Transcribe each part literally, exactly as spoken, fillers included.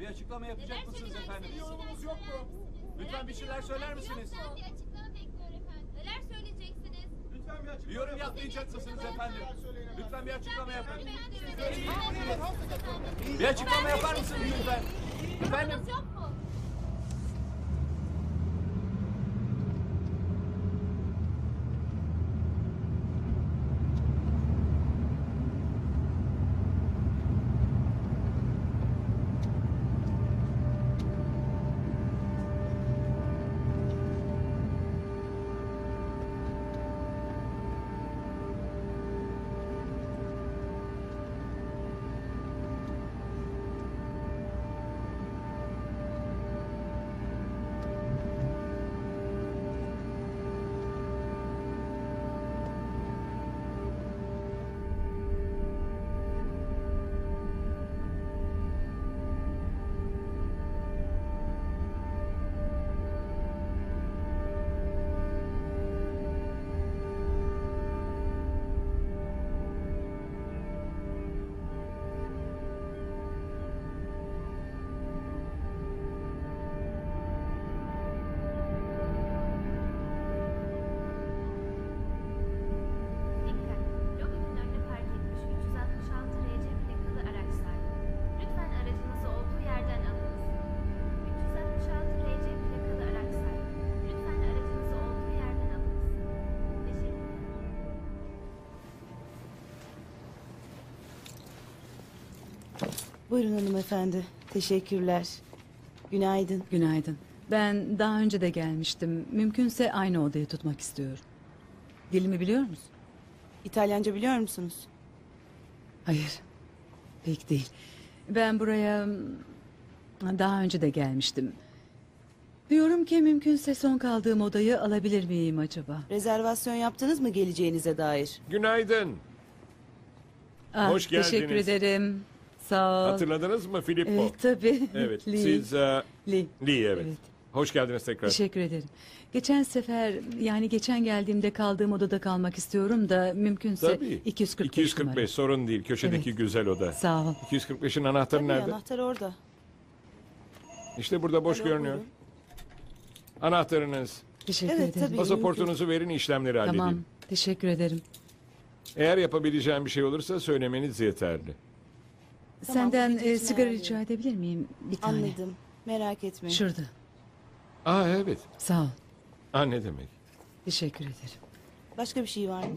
Bir açıklama yapacak neler mısınız efendim? Bir yorumunuz yok mu? Lütfen bir şeyler söyler misiniz? Lütfen bir açıklama bekliyorum efendim. Neler söyleyeceksiniz? Lütfen bir açıklama. Bir yorum yapmayacak mısınız efendim? Lütfen bir açıklama yapın. Bir açıklama yapar mısınız lütfen? Efendim? Buyurun hanımefendi. Teşekkürler. Günaydın. Günaydın. Ben daha önce de gelmiştim. Mümkünse aynı odayı tutmak istiyorum. Dilimi biliyor musun? İtalyanca biliyor musunuz? Hayır. Pek değil. Ben buraya daha önce de gelmiştim. Diyorum ki mümkünse son kaldığım odayı alabilir miyim acaba? Rezervasyon yaptınız mı geleceğinize dair? Günaydın. Ah, hoş geldiniz. Teşekkür ederim. Hatırladınız mı Filippo? Evet, tabii. Evet. Lee. Siz... Uh, Lee. Lee evet. evet. Hoş geldiniz tekrar. Teşekkür ederim. Geçen sefer yani geçen geldiğimde kaldığım odada kalmak istiyorum da mümkünse tabii. iki yüz kırk beş, iki yüz kırk beş numara. Sorun değil. Köşedeki evet. güzel oda. Sağ ol. iki yüz kırk beşin anahtarı tabii, nerede? Anahtar orada. İşte burada boş Alo, görünüyor. Buyurun. Anahtarınız. Teşekkür evet, ederim. Tabii, pasaportunuzu mümkün. Verin işlemleri tamam. halledeyim. Tamam. Teşekkür ederim. Eğer yapabileceğim bir şey olursa söylemeniz yeterli. Tamam, senden e, sigara arayayım. Rica edebilir miyim? Bir tane. Anladım. Merak etme. Şurada. Aa evet. Sağ ol. Aa ne demek? Teşekkür ederim. Başka bir şey var mı?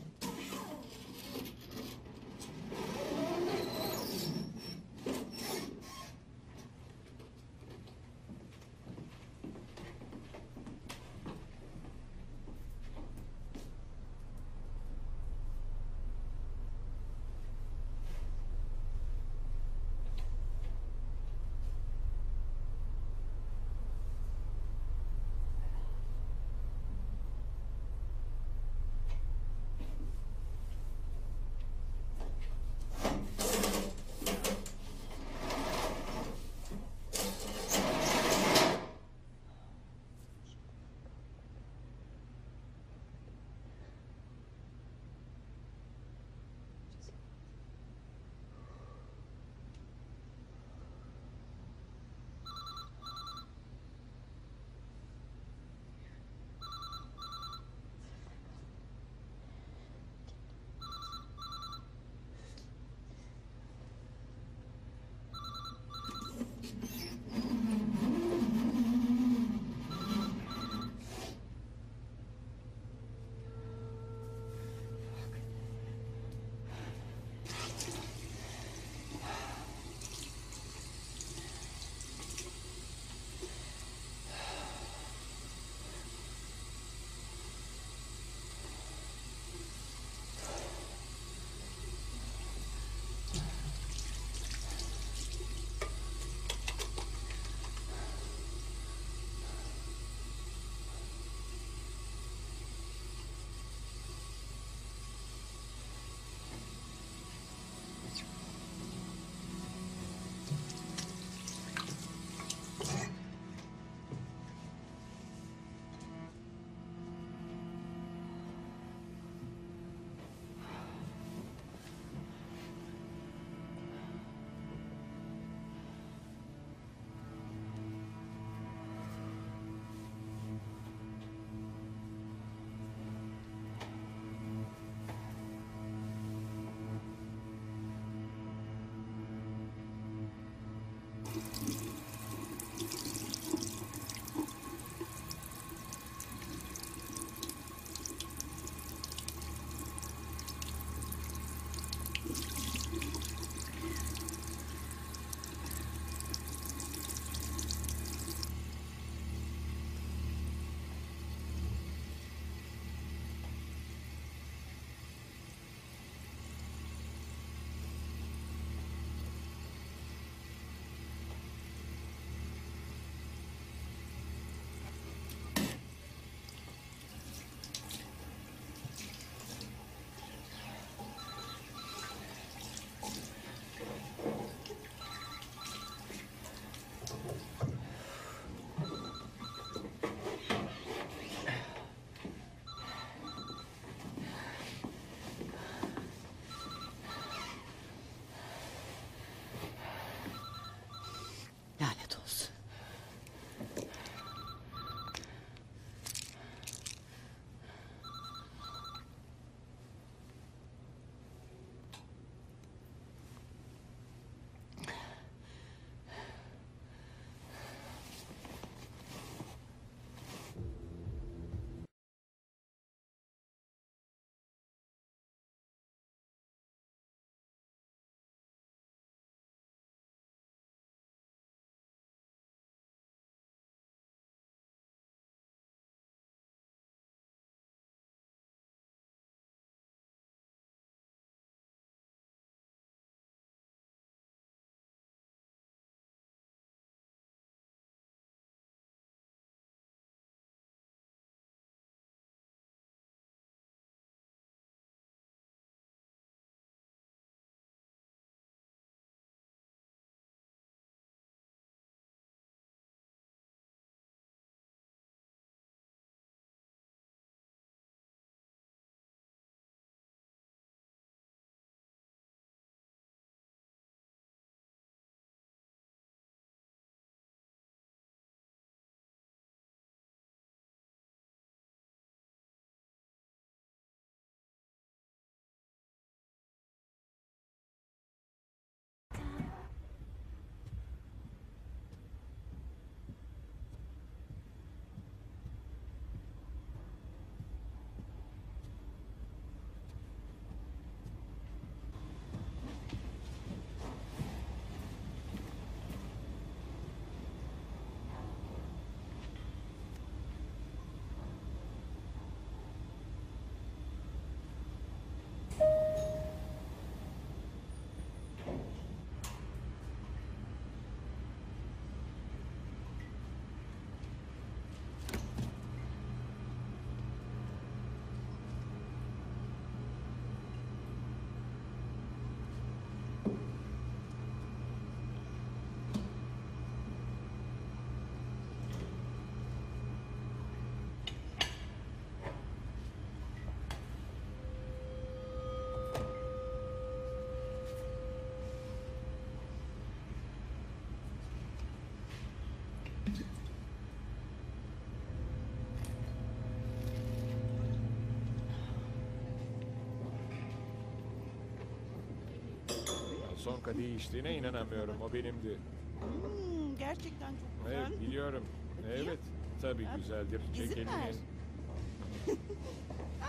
Sonka değiştiğine inanamıyorum. O benimdi. Hmm, gerçekten çok güzel. Evet, biliyorum. Evet, tabii güzeldir. Çekelim.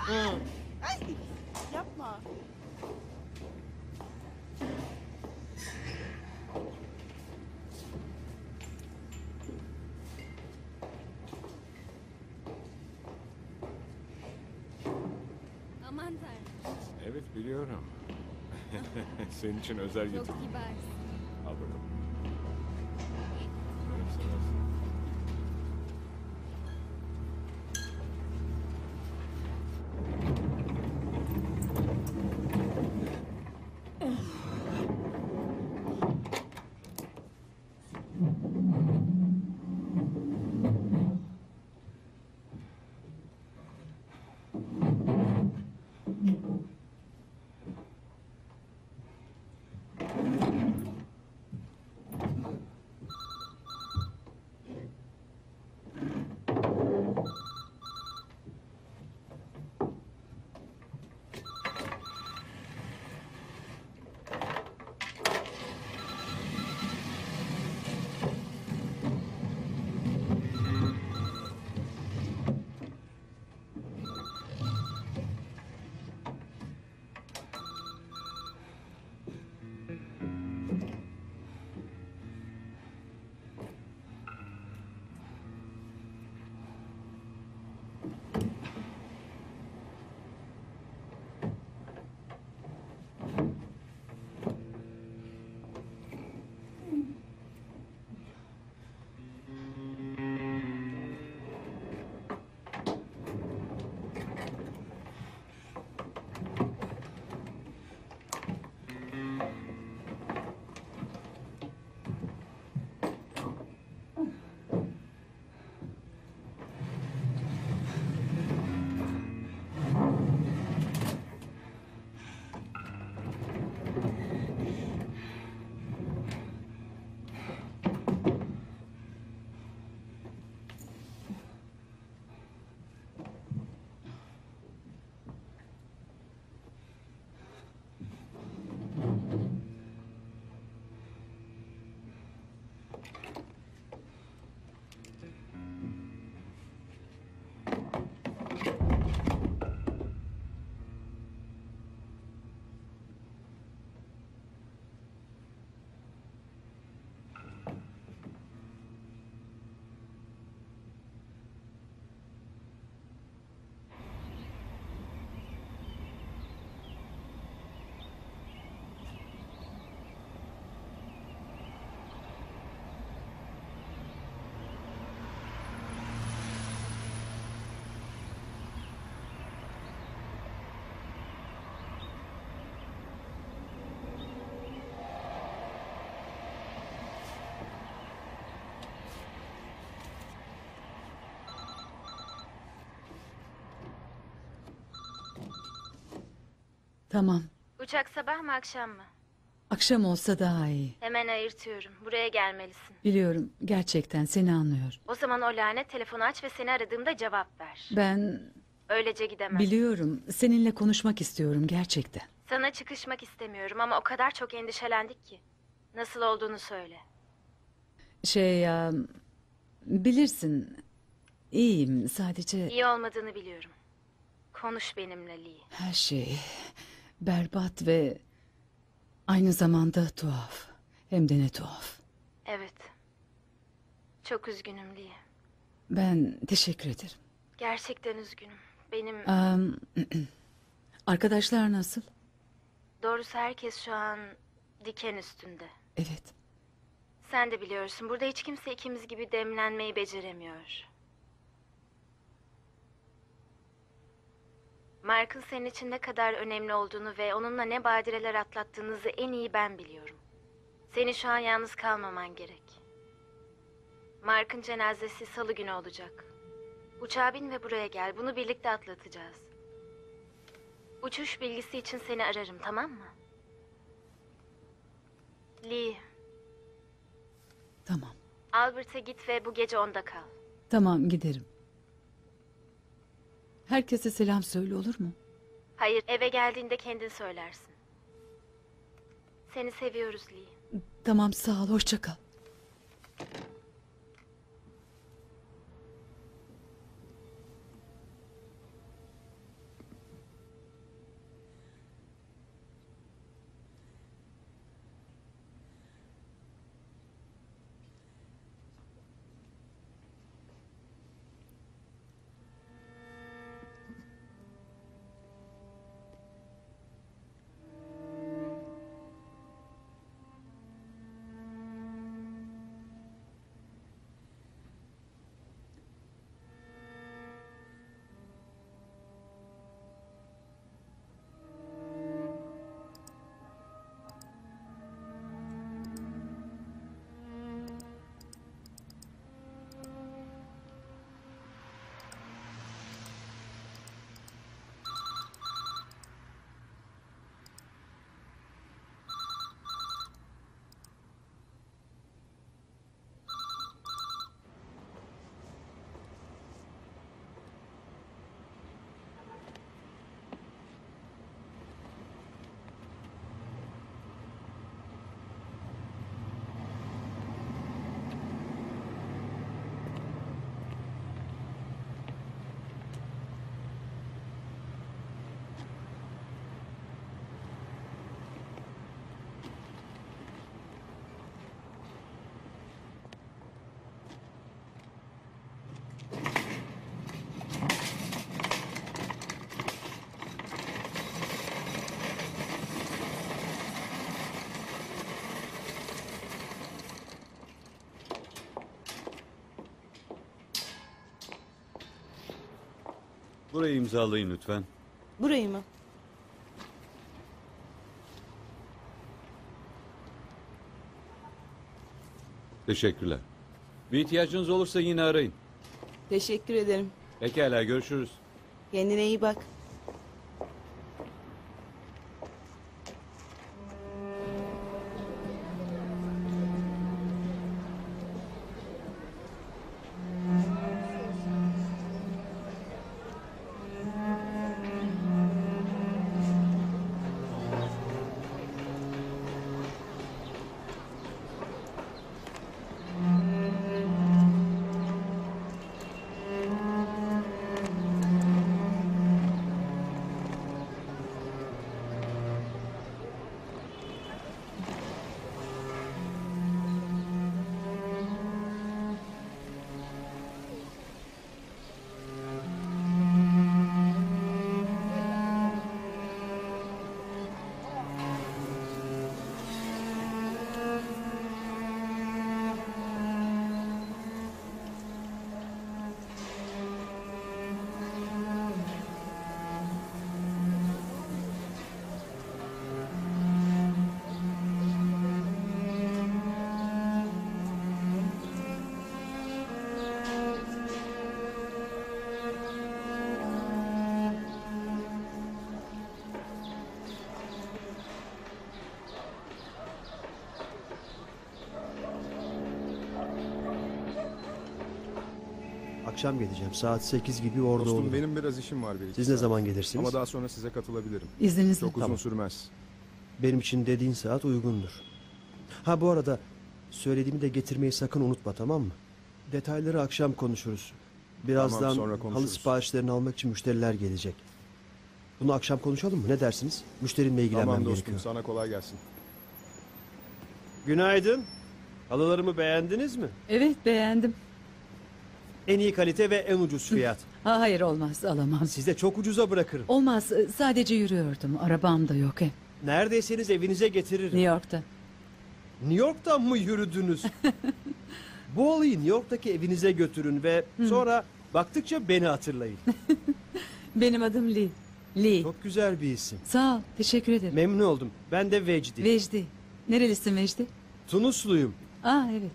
Ay, yapma. Aman Tanrım. Evet, biliyorum. Senin için özel getirdim. Çok kibar. Al bakalım. Tamam. Uçak sabah mı akşam mı? Akşam olsa daha iyi. Hemen ayırtıyorum. Buraya gelmelisin. Biliyorum. Gerçekten seni anlıyorum. O zaman o lanet telefonu aç ve seni aradığımda cevap ver. Ben... Öylece gidemem. Biliyorum. Seninle konuşmak istiyorum gerçekten. Sana çıkışmak istemiyorum ama o kadar çok endişelendik ki. Nasıl olduğunu söyle. Şey ya... Bilirsin. İyiyim sadece... İyi olmadığını biliyorum. Konuş benimle Lee. Her şey... Berbat ve aynı zamanda tuhaf. Hem de ne tuhaf. Evet. Çok üzgünüm Lee. Ben teşekkür ederim. Gerçekten üzgünüm. Benim... Um, arkadaşlar nasıl? Doğrusu herkes şu an diken üstünde. Evet. Sen de biliyorsun. Burada hiç kimse ikimiz gibi demlenmeyi beceremiyor. Mark'ın senin için ne kadar önemli olduğunu ve onunla ne badireler atlattığınızı en iyi ben biliyorum. Seni şu an yalnız kalmaman gerek. Mark'ın cenazesi salı günü olacak. Uçağa bin ve buraya gel. Bunu birlikte atlatacağız. Uçuş bilgisi için seni ararım, tamam mı? Lee. Tamam. Albert'a git ve bu gece onda kal. Tamam, giderim. Herkese selam söyle, olur mu? Hayır, eve geldiğinde kendin söylersin. Seni seviyoruz Lee. Tamam, sağ ol, hoşça kal. Burayı imzalayın lütfen. Burayı mı? Teşekkürler. Bir ihtiyacınız olursa yine arayın. Teşekkür ederim. Pekala, görüşürüz. Kendine iyi bak. Akşam geleceğim. Saat sekiz gibi orada olurum. Dostum, benim biraz işim var. Bir Siz saat. Ne zaman gelirsiniz? Ama daha sonra size katılabilirim. İzninizle. Çok uzun tamam. sürmez. Benim için dediğin saat uygundur. Ha, bu arada söylediğimi de getirmeyi sakın unutma, tamam mı? Detayları akşam konuşuruz. Birazdan tamam, halı siparişlerini almak için müşteriler gelecek. Bunu akşam konuşalım mı? Ne dersiniz? Müşterinle ilgilenmem tamam, gerekiyor. Tamam dostum, sana kolay gelsin. Günaydın. Halılarımı beğendiniz mi? Evet, beğendim. En iyi kalite ve en ucuz fiyat. Ha, hayır, olmaz, alamam. Size çok ucuza bırakırım. Olmaz, sadece yürüyordum, arabam da yok. He. Neredeyseniz evinize getiririm. New York'ta. New York'tan mı yürüdünüz? Bu olayı New York'taki evinize götürün ve hmm. sonra baktıkça beni hatırlayın. Benim adım Lee. Lee. Çok güzel bir isim. Sağ ol, teşekkür ederim. Memnun oldum. Ben de Vecdi. Vecdi. Nerelisin Vecdi? Tunusluyum. Aa, evet.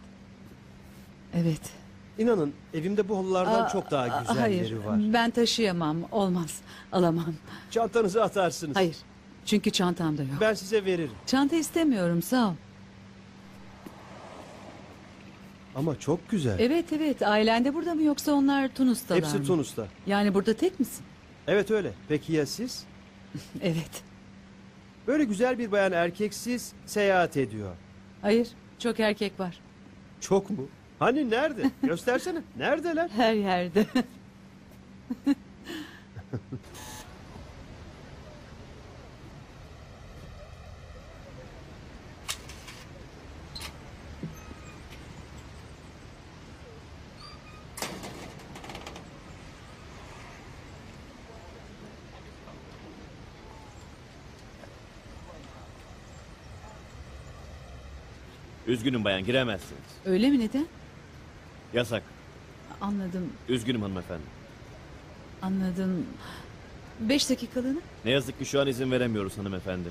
Evet. İnanın evimde bu halılardan aa, çok daha güzelleri var. Hayır, ben taşıyamam, olmaz, alamam. Çantanızı atarsınız. Hayır, çünkü çantamda yok. Ben size veririm. Çanta istemiyorum, sağ ol. Ama çok güzel. Evet evet, ailen de burada mı yoksa onlar Tunus'ta? Hepsi Tunus'ta. Yani burada tek misin? Evet öyle, peki ya siz? Evet. Böyle güzel bir bayan erkeksiz seyahat ediyor. Hayır, çok erkek var. Çok mu? Hani nerede? Göstersene. Neredeler? Her yerde. Üzgünüm bayan, giremezsiniz. Öyle mi, neden? Yasak. Anladım. Üzgünüm hanımefendi. Anladım. Beş dakikalığına? Ne yazık ki şu an izin veremiyoruz hanımefendi.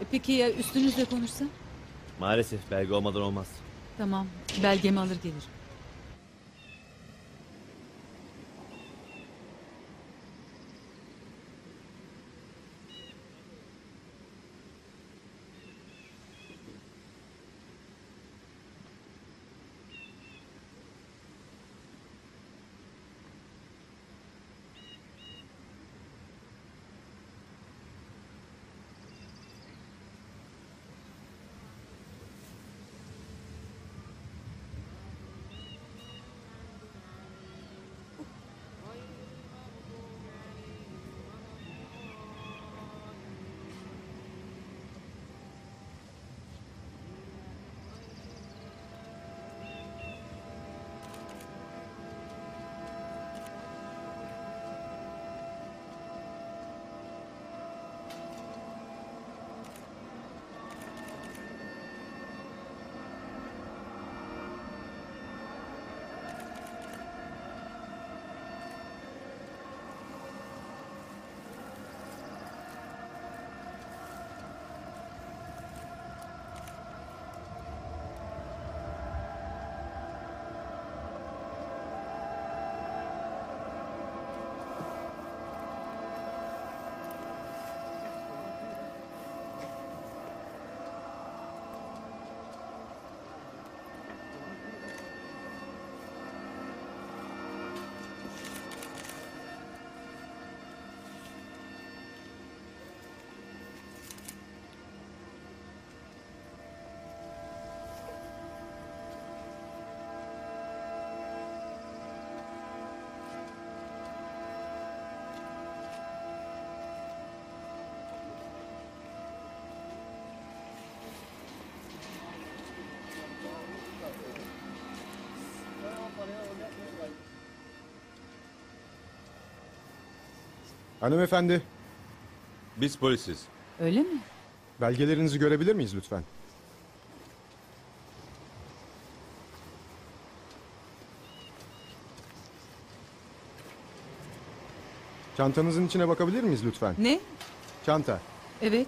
E peki ya üstünüzle konuşsa? Maalesef belge olmadan olmaz. Tamam, belgemi alır gelirim. Hanımefendi. Biz polisiz. Öyle mi? Belgelerinizi görebilir miyiz lütfen? Çantanızın içine bakabilir miyiz lütfen? Ne? Çanta. Evet.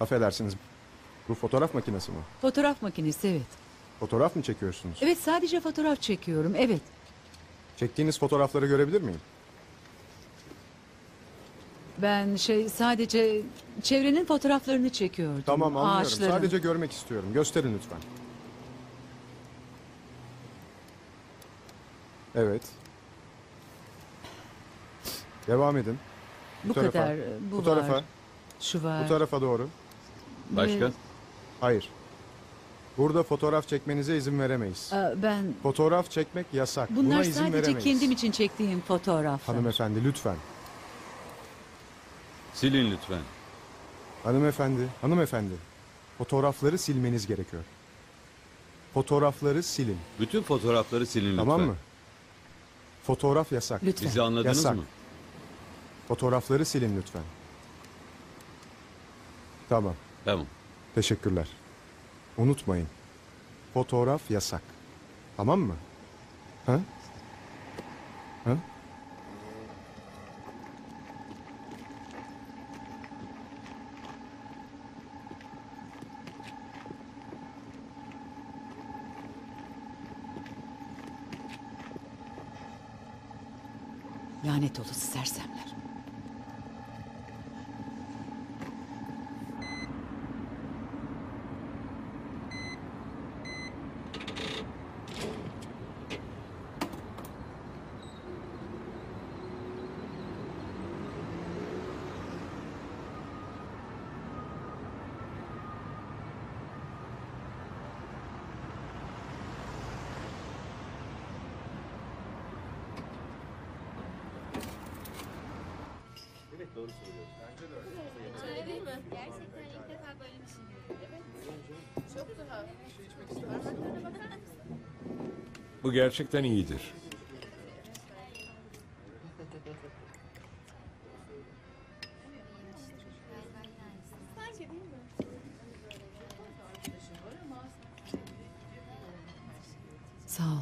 Affedersiniz. Bu fotoğraf makinesi mi? Fotoğraf makinesi, evet. Fotoğraf mı çekiyorsunuz? Evet, sadece fotoğraf çekiyorum, evet. Çektiğiniz fotoğrafları görebilir miyim? Ben şey sadece çevrenin fotoğraflarını çekiyordum. Tamam, anlıyorum. Ağaçların. Sadece görmek istiyorum. Gösterin lütfen. Evet. Devam edin. Bu, bu tarafa, kadar. Bu, bu tarafa. Var. Şu var. Bu tarafa doğru. Başka? Ve... Hayır. Burada fotoğraf çekmenize izin veremeyiz. Aa, ben... Fotoğraf çekmek yasak. Bunlar Buna izin veremeyiz. Bunlar sadece kendim için çektiğim fotoğraflar. Hanımefendi lütfen. Silin lütfen. Hanımefendi, hanımefendi. Fotoğrafları silmeniz gerekiyor. Fotoğrafları silin. Bütün fotoğrafları silin lütfen. Tamam mı? Fotoğraf yasak. Lütfen. Bizi anladınız yasak. mı? Fotoğrafları silin lütfen. Tamam. Tamam. Teşekkürler. Unutmayın. Fotoğraf yasak. Tamam mı? Ha? Ha? Lanet olası sersemler. Doğru söylüyorsun. Bence de öyle. Öyle değil mi? Gerçekten ilk defa böyle bir şey görüyorum. Evet. Çok tuhaf. Bir şey içmek ister misin? Parmaklarına bakar mısın? Bu gerçekten iyidir. Sağ ol.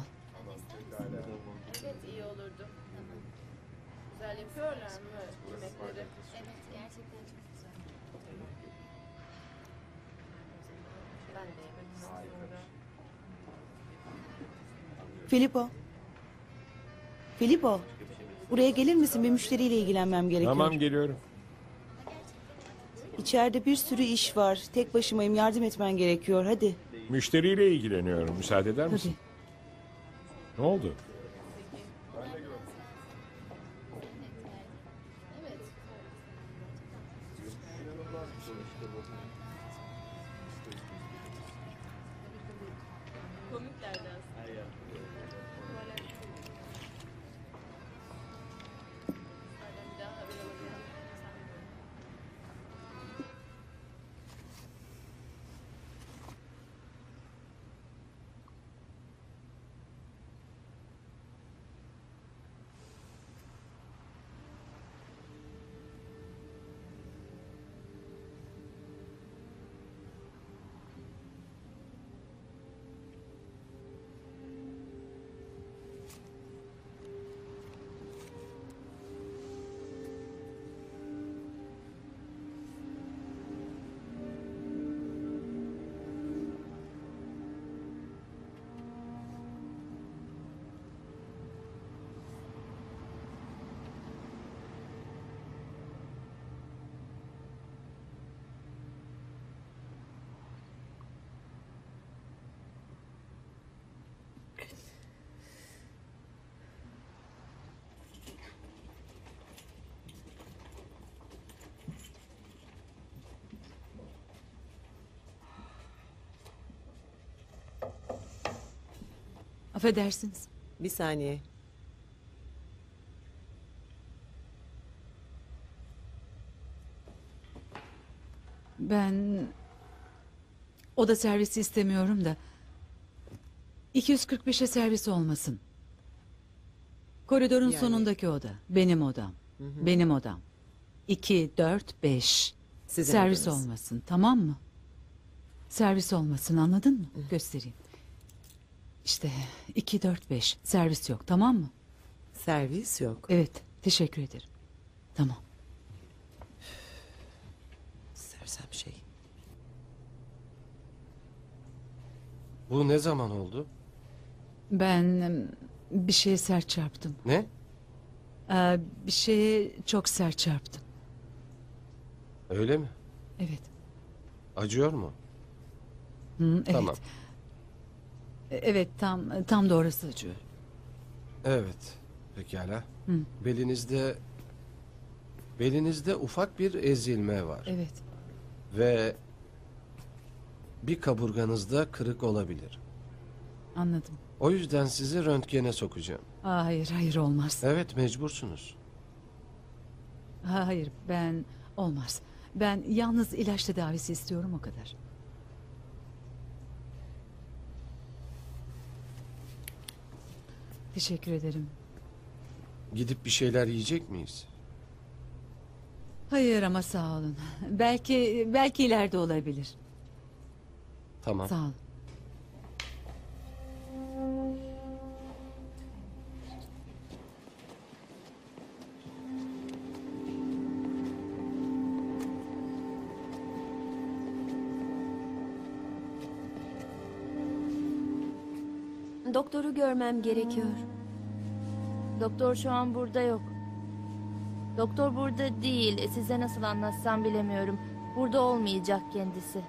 Evet, iyi olurdu. Güzel yapıyorlar mı yemekleri? Evet, gerçekten çok güzel. Ben de yemek istiyorum. Filippo. Filippo. Buraya gelir misin? Bir müşteriyle ilgilenmem gerekiyor. Tamam, geliyorum. İçeride bir sürü iş var. Tek başımayım, yardım etmen gerekiyor. Hadi. Müşteriyle ilgileniyorum. Müsaade eder misin? Tabii. Ne oldu? Affedersiniz. Bir saniye. Ben oda servisi istemiyorum da iki yüz kırk beşe servis olmasın. Koridorun yani... sonundaki oda. Benim odam. Hı hı. Benim odam. iki, dört, beş. Size servis olmasın. Tamam mı? Servis olmasın. Anladın mı? Hı. Göstereyim. İşte iki, dört, beş. Servis yok, tamam mı? Servis yok. Evet, teşekkür ederim. Tamam. İstersen bir şey. Bu ne zaman oldu? Ben bir şeye sert çarptım. Ne? Ee, bir şeye çok sert çarptım. Öyle mi? Evet. Acıyor mu? Hı, evet. Tamam. Evet, tam tam doğrusu acıyor. Evet, pekala. Hı. Belinizde belinizde ufak bir ezilme var. Evet. Ve bir kaburganızda kırık olabilir. Anladım. O yüzden sizi röntgene sokacağım. Aa, hayır, hayır olmaz. Evet, mecbursunuz. Hayır, ben olmaz. Ben yalnız ilaç tedavisi istiyorum, o kadar. Teşekkür ederim. Gidip bir şeyler yiyecek miyiz? Hayır ama sağ olun. Belki belki ileride olabilir. Tamam. Sağ olun. Doktoru görmem gerekiyor. Doktor şu an burada yok. Doktor burada değil. Size nasıl anlatsam bilemiyorum. Burada olmayacak kendisi.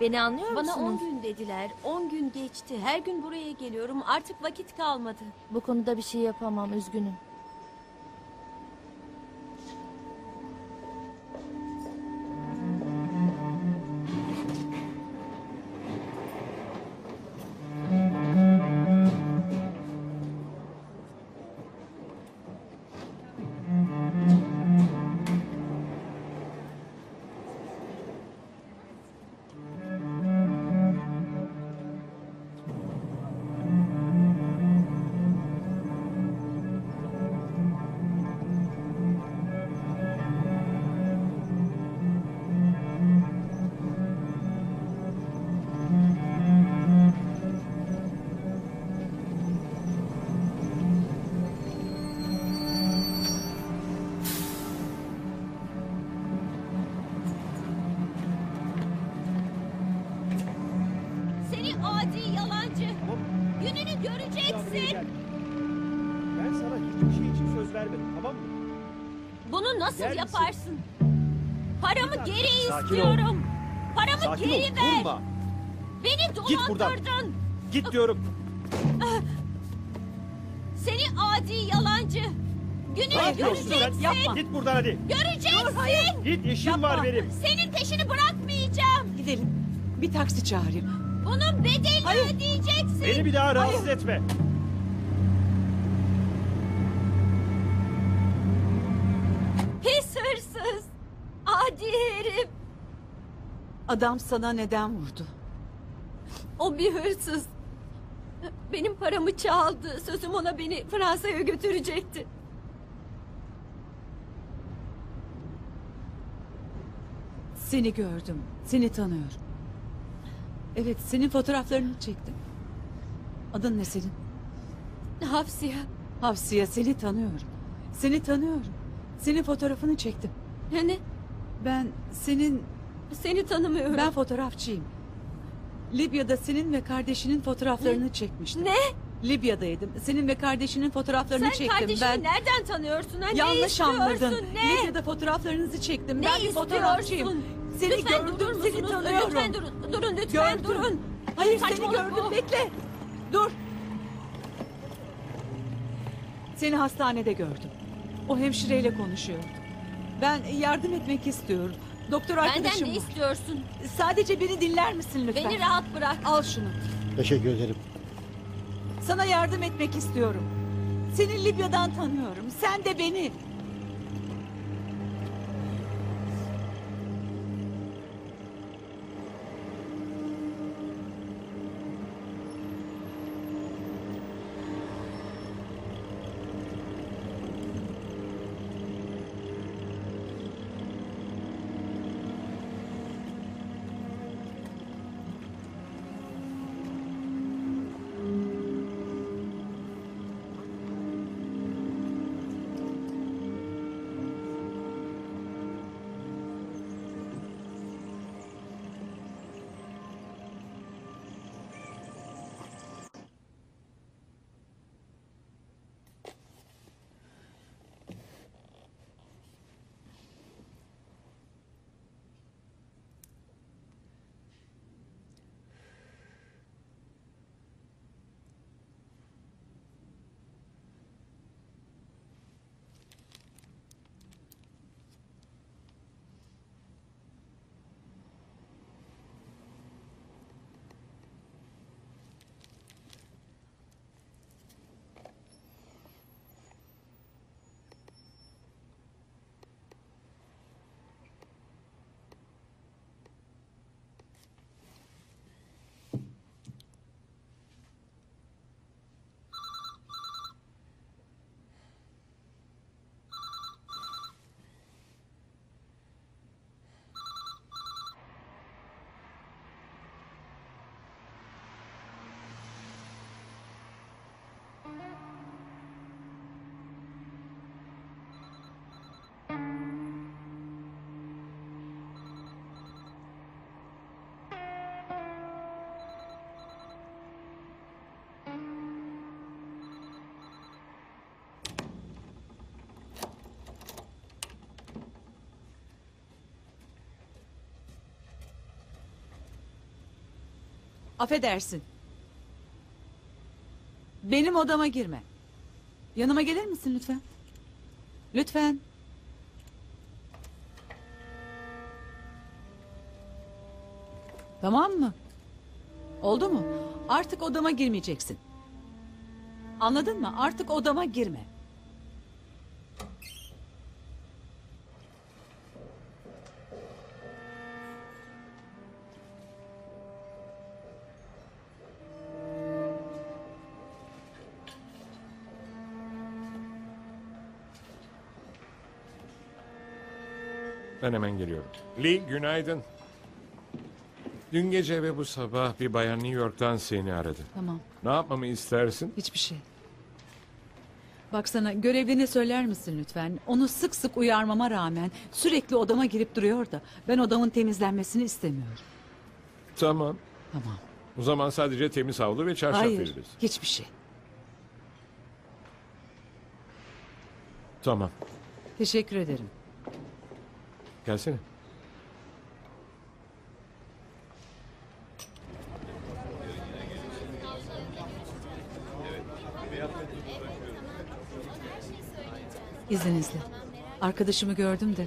Beni anlıyor musunuz? Bana on gün dediler. On gün geçti. Her gün buraya geliyorum. Artık vakit kalmadı. Bu konuda bir şey yapamam. Üzgünüm. misin? Ben sana hiçbir şey için söz vermedim, tamam mı? Bunu nasıl Yer yaparsın? Misin? Paramı Sakin geri ol. istiyorum. Paramı Sakin geri ol. ver. Vurma. Beni dolandırdın. Git, Git diyorum. Seni adi yalancı. Gününü göreceksin. Yapma. Git buradan hadi. Göreceksin. Dur, hayır. Git işim Yapma. var benim. Senin peşini bırakmayacağım. Gidelim. Bir taksi çağırayım. Bunun bedelini hayır. ödeyeceksin. Beni bir daha rahatsız hayır. etme. Pis hırsız. Adi herif. Adam sana neden vurdu? O bir hırsız. Benim paramı çaldı. Sözüm ona beni Fransa'ya götürecekti. Seni gördüm. Seni tanıyorum. Evet, senin fotoğraflarını çektim. Adın ne senin? Hafsia. Hafsia, seni tanıyorum. Seni tanıyorum. Senin fotoğrafını çektim. Ne? Ben senin... Seni tanımıyorum. Ben fotoğrafçıyım. Libya'da senin ve kardeşinin fotoğraflarını ne? çekmiştim. Ne? Libya'daydım. Senin ve kardeşinin fotoğraflarını Sen çektim. Sen kardeşini ben... nereden tanıyorsun? Ha? Yanlış anladın. Ne? Libya'da fotoğraflarınızı çektim. Ne ben istiyorsun? Fotoğrafçıyım. Seni lütfen gördüm, seni tanıyorum. Lütfen durun, durun lütfen gördüm. durun. Hayır, Saçmalık seni gördüm, bu. bekle. Dur. Seni hastanede gördüm. O hemşireyle konuşuyordu. Ben yardım etmek istiyorum. Doktor arkadaşım Benden ne var. istiyorsun? Sadece beni dinler misin lütfen? Beni rahat bırak. Al şunu. Teşekkür ederim. Sana yardım etmek istiyorum. Seni Libya'dan tanıyorum. Sen de beni. Affedersin. Benim odama girme. Yanıma gelir misin lütfen? Lütfen. Tamam mı? Oldu mu? Artık odama girmeyeceksin. Anladın mı? Artık odama girme. Ben hemen geliyorum. Lee, günaydın. Dün gece ve bu sabah bir bayan New York'tan seni aradı. Tamam. Ne yapmamı istersin? Hiçbir şey. Baksana, görevline söyler misin lütfen? Onu sık sık uyarmama rağmen sürekli odama girip duruyor da ben odamın temizlenmesini istemiyorum. Tamam. Tamam. O zaman sadece temiz havlu ve çarşaf Hayır, veririz. Hiçbir şey. Tamam. Teşekkür ederim. Gelsene. İzninizle. Arkadaşımı gördüm de.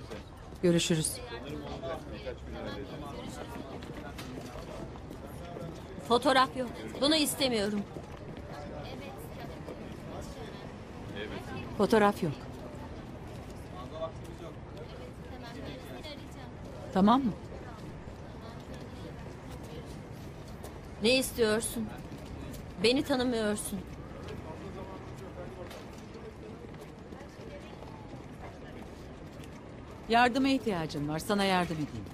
Görüşürüz. Fotoğraf yok. Bunu istemiyorum. Fotoğraf yok. Tamam mı? Ne istiyorsun? Beni tanımıyorsun. Yardıma ihtiyacım var. Sana yardım edeyim.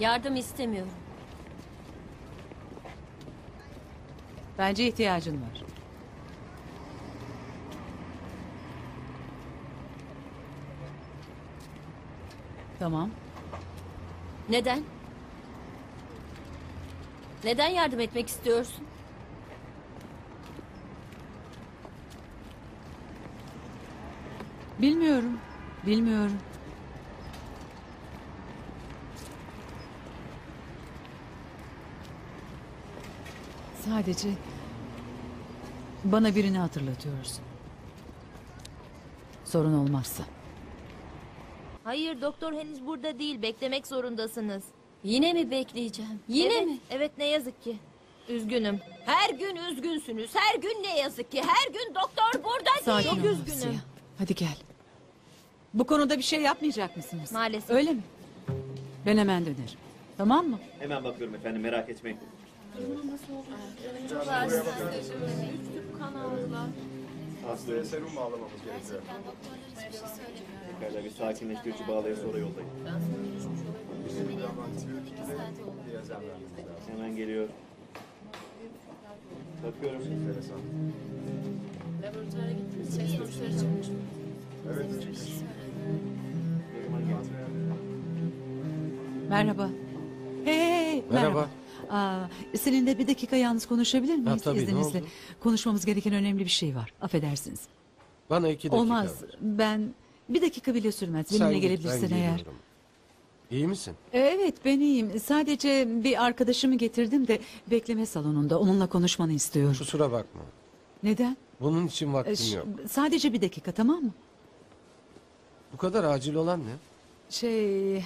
Yardım istemiyorum. Bence ihtiyacın var. Tamam. Neden? Neden yardım etmek istiyorsun? Bilmiyorum. Bilmiyorum. Sadece bana birini hatırlatıyorsun. Sorun olmazsa. Hayır, doktor henüz burada değil. Beklemek zorundasınız. Yine mi bekleyeceğim? Yine evet, mi? Evet, ne yazık ki. Üzgünüm. Her gün üzgünsünüz. Her gün ne yazık ki. Her gün doktor burada Sakin değil. Çok üzgünüm. Hafsia. Hadi gel. Bu konuda bir şey yapmayacak mısınız? Maalesef. Öyle mi? Ben hemen dönerim. Tamam mı? Hemen bakıyorum efendim. Merak etmeyin. Hastaya serum bağlamamız gerekiyor. Pekala, bir sakinleştirici bağlaya sonra yoldayım. Hemen geliyor. Bakıyorum. Laboratuvara gittiniz. Ses sonuçları çıkmış. Evet, çıkmış. Merhaba. Hey, merhaba. Merhaba. Aa, seninle bir dakika yalnız konuşabilir miyiz? Ha, tabii, izninizle. Konuşmamız gereken önemli bir şey var. Affedersiniz. Bana iki dakika. Olmaz. Var. Ben bir dakika bile sürmez. Benimle Sen gelebilirsin eğer. Geliyorum. İyi misin? Evet, ben iyiyim. Sadece bir arkadaşımı getirdim de bekleme salonunda onunla konuşmanı istiyorum. Kusura bakma. Neden? Bunun için vaktim yok. Sadece bir dakika, tamam mı? Bu kadar acil olan ne? Şey...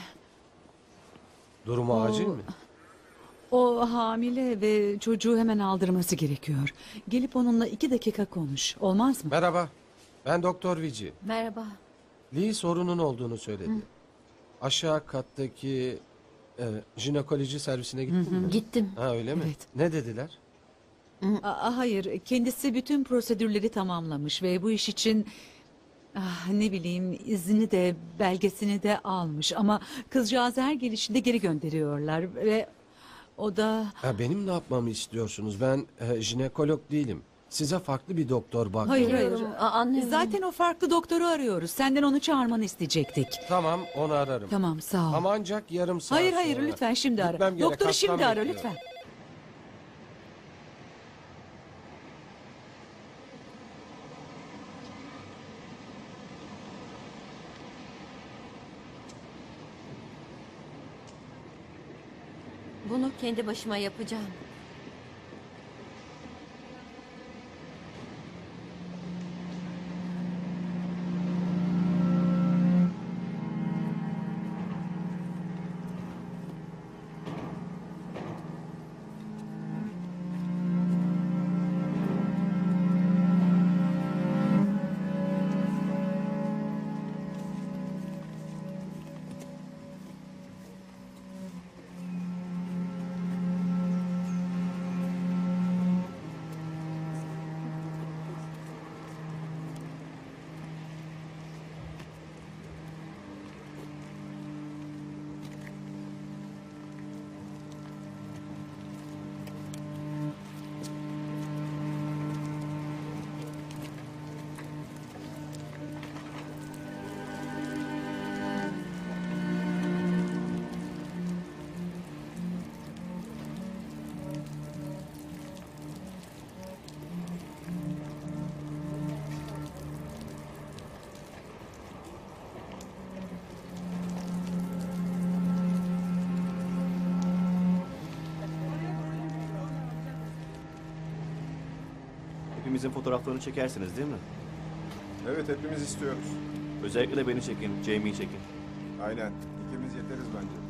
Durumu o... acil mi? O hamile ve çocuğu hemen aldırması gerekiyor. Gelip onunla iki dakika konuş. Olmaz mı? Merhaba. Ben Doktor Vici. Merhaba. Lee sorunun olduğunu söyledi. Hı. Aşağı kattaki e, jinekoloji servisine gittin hı hı. mi? Gittim. Ha, öyle mi? Evet. Ne dediler? Aa, hayır, kendisi bütün prosedürleri tamamlamış ve bu iş için ah, ne bileyim izni de belgesini de almış ama kızcağız her gelişinde geri gönderiyorlar ve o da... Ha, benim ne yapmamı istiyorsunuz? Ben e, jinekolog değilim. Size farklı bir doktor bakıyor. Hayır hayır. Anlıyorum. Zaten o farklı doktoru arıyoruz. Senden onu çağırmanı isteyecektik. Tamam, onu ararım. Tamam, sağ ol. Ama ancak yarım saat Hayır hayır sonra. lütfen şimdi ara. Gitmem Doktoru gerek, şimdi ara bekliyorum. lütfen. Bunu kendi başıma yapacağım. hepimizin fotoğraflarını çekersiniz değil mi? Evet, hepimiz istiyoruz. Özellikle de beni çekin, Jamie'yi çekin. Aynen, ikimiz yeteriz bence.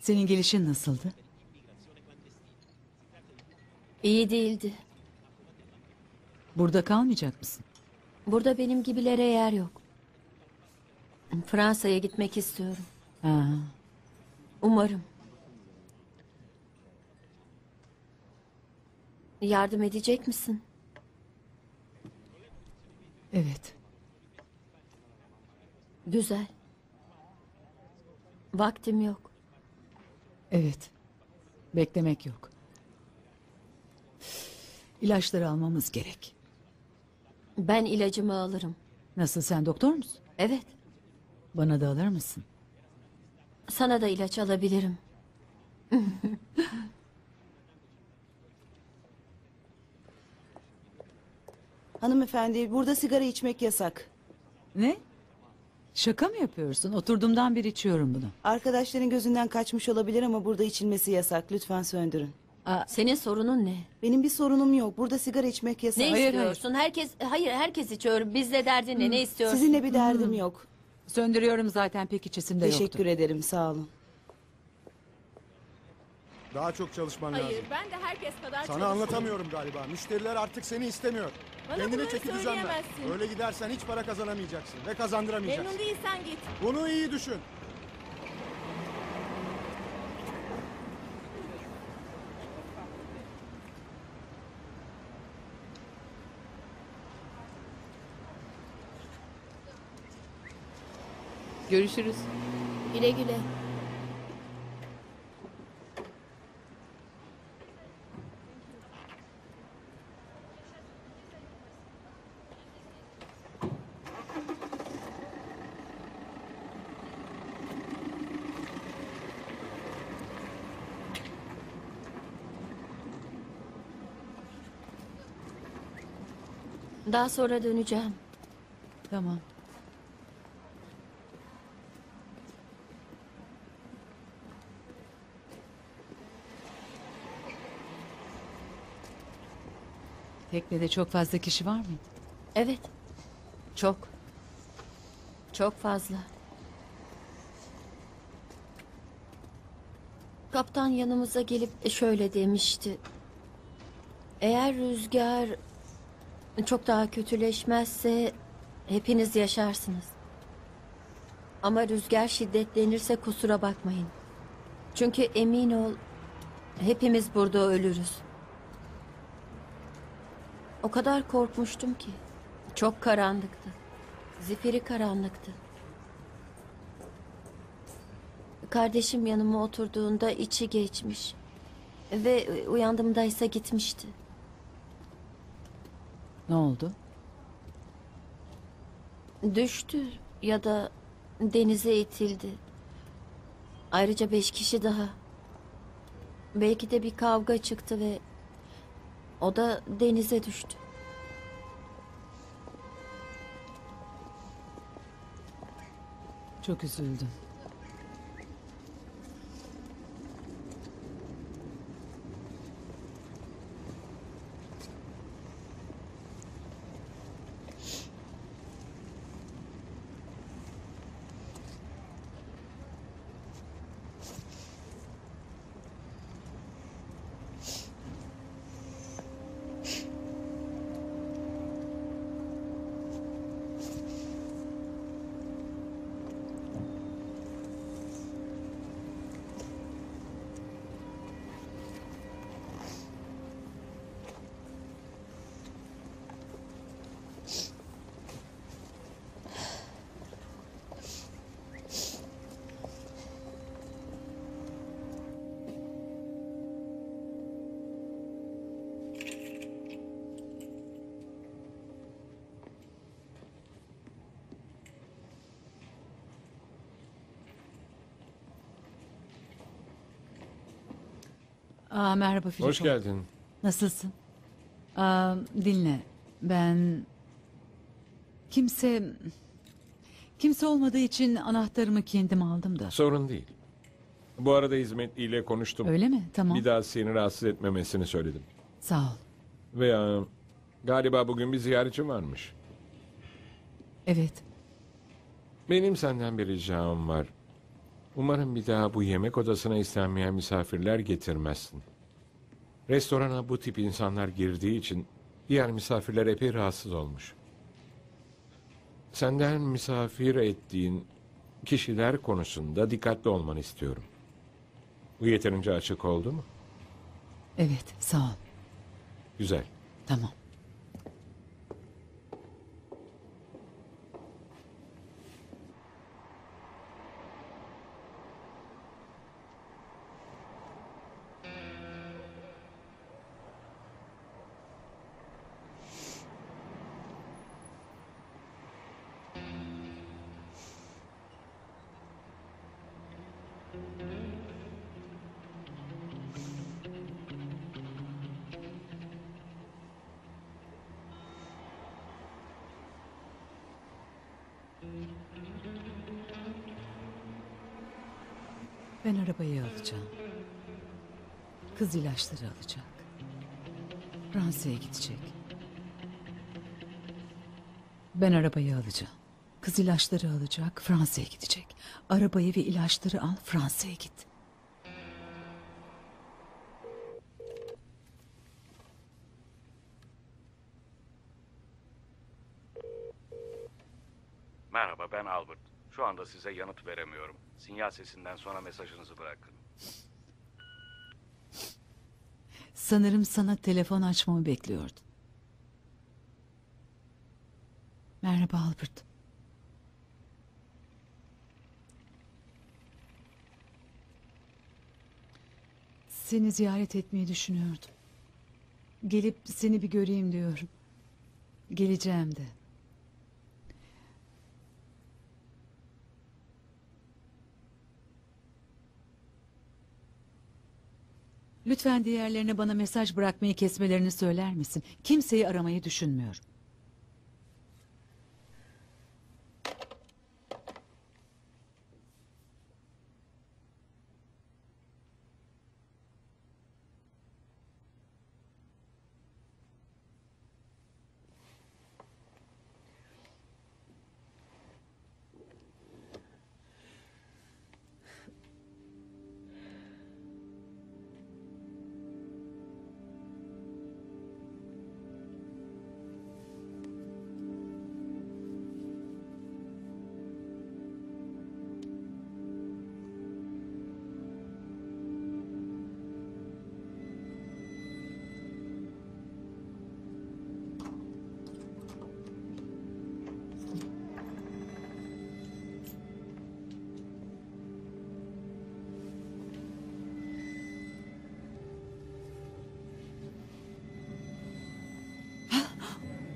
Senin gelişin nasıldı? İyi değildi. Burada kalmayacak mısın? Burada benim gibilere yer yok. Fransa'ya gitmek istiyorum. Ha. Umarım. Yardım edecek misin? Evet. Güzel. Vaktim yok. Evet. Beklemek yok. İlaçları almamız gerek. Ben ilacımı alırım. Nasıl, sen doktor musun? Evet. Bana da alır mısın? Sana da ilaç alabilirim. Hanımefendi, burada sigara içmek yasak. Ne? Şaka mı yapıyorsun? Oturduğumdan beri içiyorum bunu. Arkadaşların gözünden kaçmış olabilir ama burada içilmesi yasak. Lütfen söndürün. Aa, senin sorunun ne? Benim bir sorunum yok. Burada sigara içmek yasak. Ne hayır, istiyorsun? Hayır. Herkes, hayır, herkes içiyor. Bizle derdin ne? Hmm. Ne istiyorsun? Sizinle bir derdim hmm. yok. Söndürüyorum zaten, pek içisimde yoktu. Teşekkür ederim, sağ olun. Daha çok çalışman hayır, lazım. Hayır, ben de herkes kadar çalışıyorum. Sana anlatamıyorum galiba. Müşteriler artık seni istemiyor. Bana kendine çeki düzen ver. Öyle gidersen hiç para kazanamayacaksın ve kazandıramayacaksın. Memnun değilsen git. Bunu iyi düşün. Görüşürüz. Güle güle. Daha sonra döneceğim. Tamam. Teknede çok fazla kişi var mıydı? Evet. Çok. Çok fazla. Kaptan yanımıza gelip şöyle demişti. Eğer rüzgar çok daha kötüleşmezse hepiniz yaşarsınız. Ama rüzgar şiddetlenirse kusura bakmayın. Çünkü emin ol hepimiz burada ölürüz. O kadar korkmuştum ki. Çok karanlıktı. Zifiri karanlıktı. Kardeşim yanıma oturduğunda içi geçmiş. Ve uyandığımda ise gitmişti. Ne oldu? Düştü ya da denize itildi. Ayrıca beş kişi daha. Belki de bir kavga çıktı ve o da denize düştü. Çok üzüldüm. Aa, merhaba Philip. Hoş geldin. Nasılsın? Aa, dinle. Ben... Kimse... Kimse olmadığı için anahtarımı kendim aldım da. Sorun değil. Bu arada hizmetliyle konuştum. Öyle mi? Tamam. Bir daha seni rahatsız etmemesini söyledim. Sağ ol. Veya galiba bugün bir ziyaretçi varmış. Evet. Benim senden bir ricam var. Umarım bir daha bu yemek odasına istenmeyen misafirler getirmezsin. Restorana bu tip insanlar girdiği için diğer misafirler epey rahatsız olmuş. Senden misafir ettiğin kişiler konusunda dikkatli olmanı istiyorum. Bu yeterince açık oldu mu? Evet, sağ ol. Güzel. Tamam. Ben arabayı alacağım. Kız ilaçları alacak. Fransa'ya gidecek. Ben arabayı alacağım. Kız ilaçları alacak, Fransa'ya gidecek. Arabayı ve ilaçları al, Fransa'ya git. Merhaba, ben Albert. Şu anda size yanıt veremiyorum. Sinyal sesinden sonra mesajınızı bırakın. Sanırım sana telefon açmamı bekliyordun. Merhaba Albert. Seni ziyaret etmeyi düşünüyordum. Gelip seni bir göreyim diyorum. Geleceğim de. Lütfen diğerlerine bana mesaj bırakmayı kesmelerini söyler misin? Kimseyi aramayı düşünmüyorum.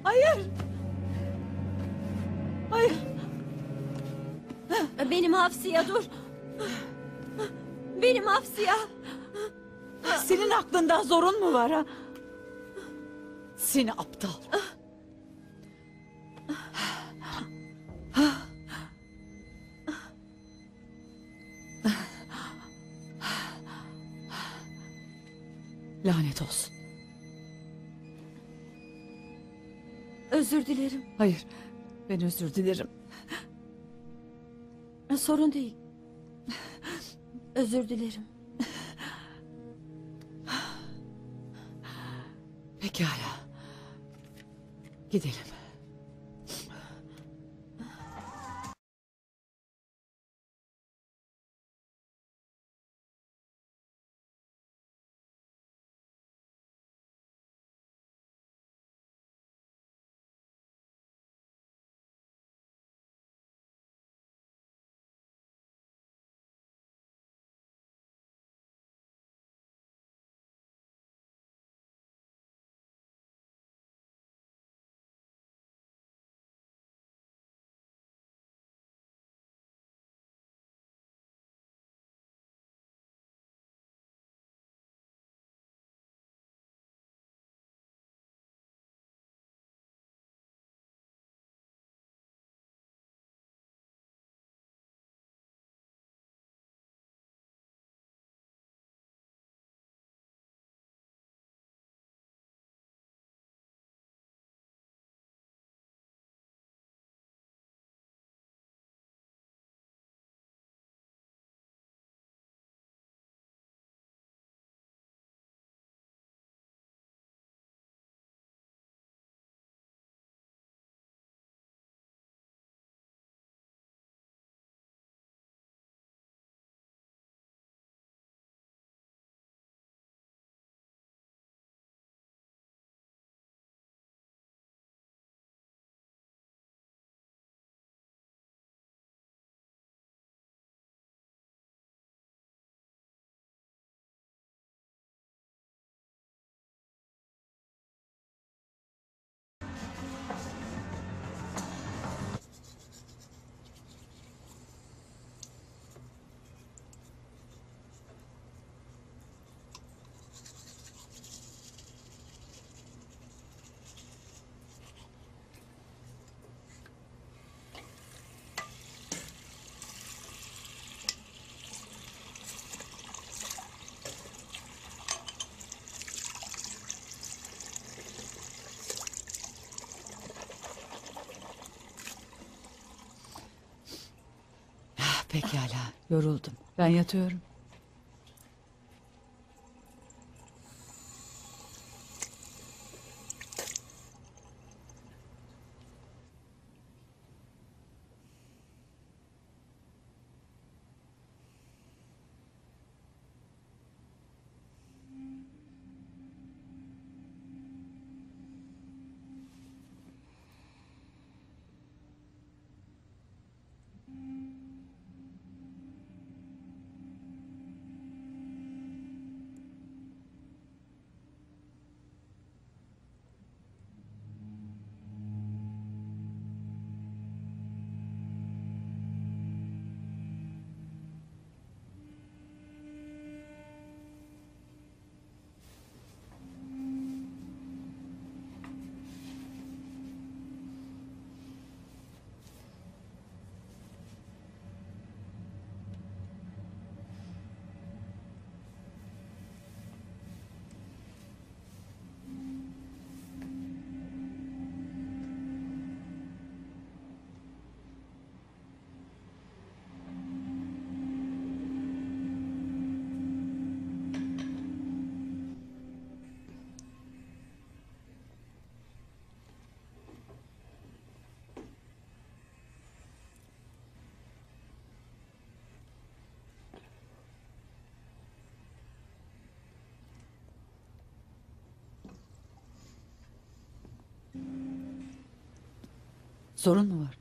Hayır. Hayır. Benim Hafsia, dur. Benim Hafsia. Senin aklından zorun mu var ha? Seni aptal. Lanet olsun. Özür dilerim. Hayır, ben özür dilerim. Sorun değil. Özür dilerim. Pekala. Gidelim. Pekala, yoruldum. Ben yatıyorum. Sorun mu var?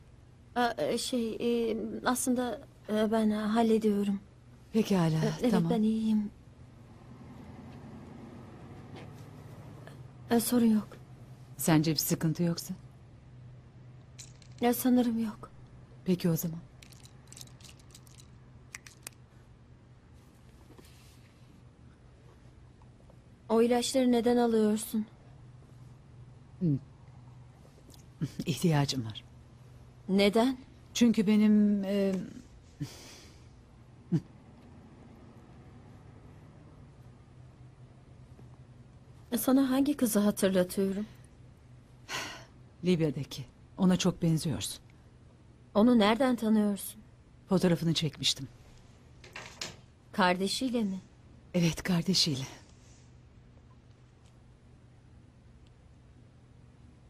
Aa, şey e, aslında e, ben hallediyorum. Pekala, e, evet, tamam. Evet, ben iyiyim. E, sorun yok. Sence bir sıkıntı yoksa? Ya, sanırım yok. Peki o zaman. O ilaçları neden alıyorsun? Hmm. İhtiyacım var. Neden? Çünkü benim... E... Sana hangi kızı hatırlatıyorum? Libya'daki. Ona çok benziyorsun. Onu nereden tanıyorsun? Fotoğrafını çekmiştim. Kardeşiyle mi? Evet, kardeşiyle.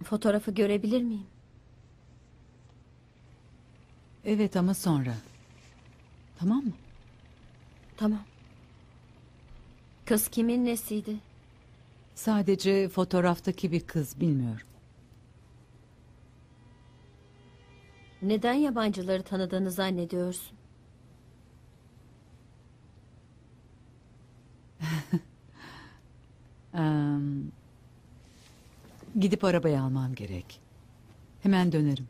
Fotoğrafı görebilir miyim? Evet, ama sonra. Tamam mı? Tamam. Kız kimin nesiydi? Sadece fotoğraftaki bir kız, bilmiyorum. Neden yabancıları tanıdığını zannediyorsun? um... Gidip arabayı almam gerek. Hemen dönerim.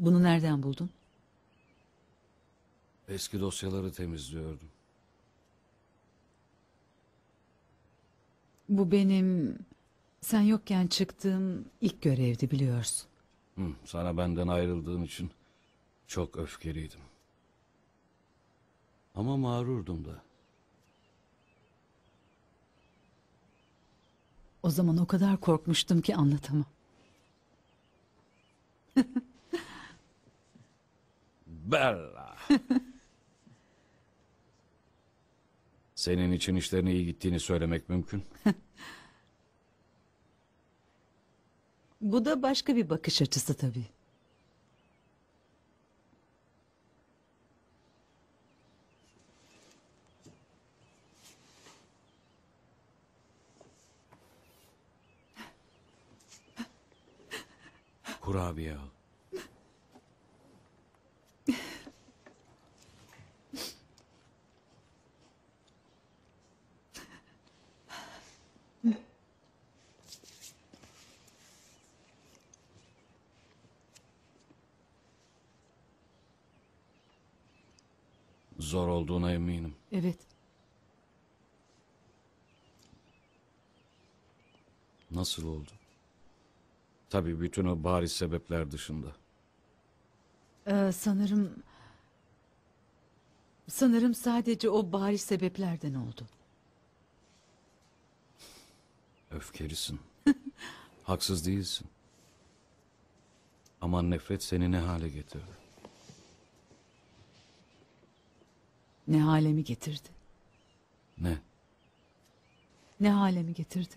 Bunu nereden buldun? Eski dosyaları temizliyordum. Bu benim sen yokken çıktığım ilk görevdi, biliyorsun. Hı, sana benden ayrıldığın için çok öfkeliydim. Ama mağrurdum da. O zaman o kadar korkmuştum ki anlatamam. Bella. Senin için işlerine iyi gittiğini söylemek mümkün. Bu da başka bir bakış açısı tabii. Kurabiye al. Zor olduğuna eminim. Evet. Nasıl oldu? Tabii bütün o bariz sebepler dışında. Ee, sanırım... Sanırım sadece o bariz sebeplerden oldu. Öfkelisin. Haksız değilsin. Ama nefret seni ne hale getirdi? Ne halemi getirdi? Ne? Ne halemi getirdi?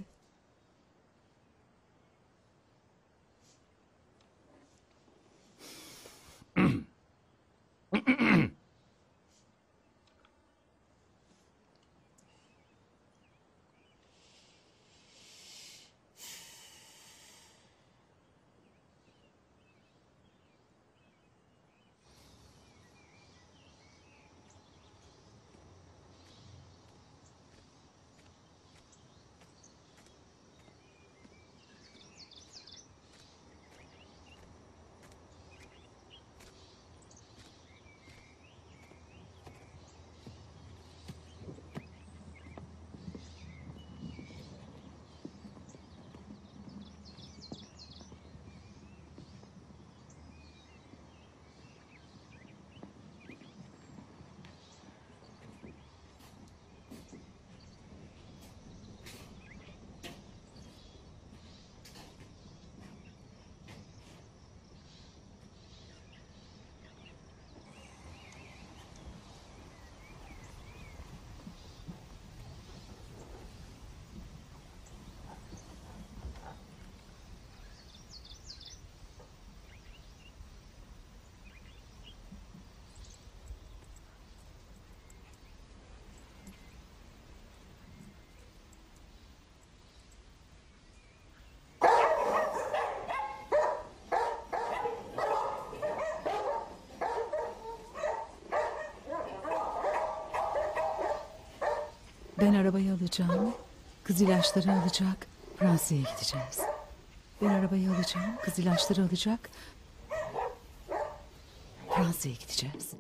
Ben arabayı alacağım, kız ilaçları alacak, Fransa'ya gideceğiz. Ben arabayı alacağım, kız ilaçları alacak, Fransa'ya gideceğiz.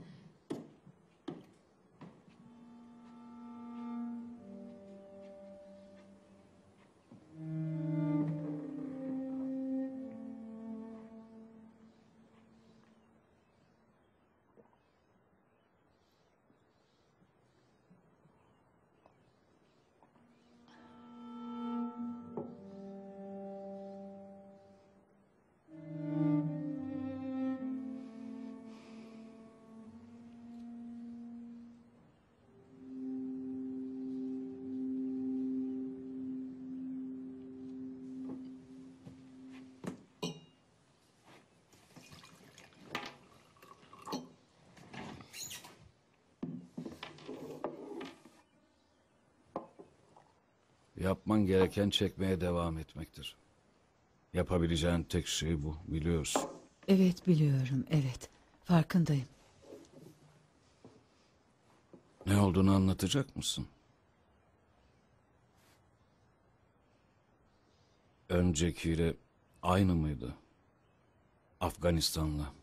Yapman gereken çekmeye devam etmektir. Yapabileceğin tek şey bu, biliyorsun. Evet, biliyorum, evet. Farkındayım. Ne olduğunu anlatacak mısın? Öncekiyle aynı mıydı? Afganistan'la.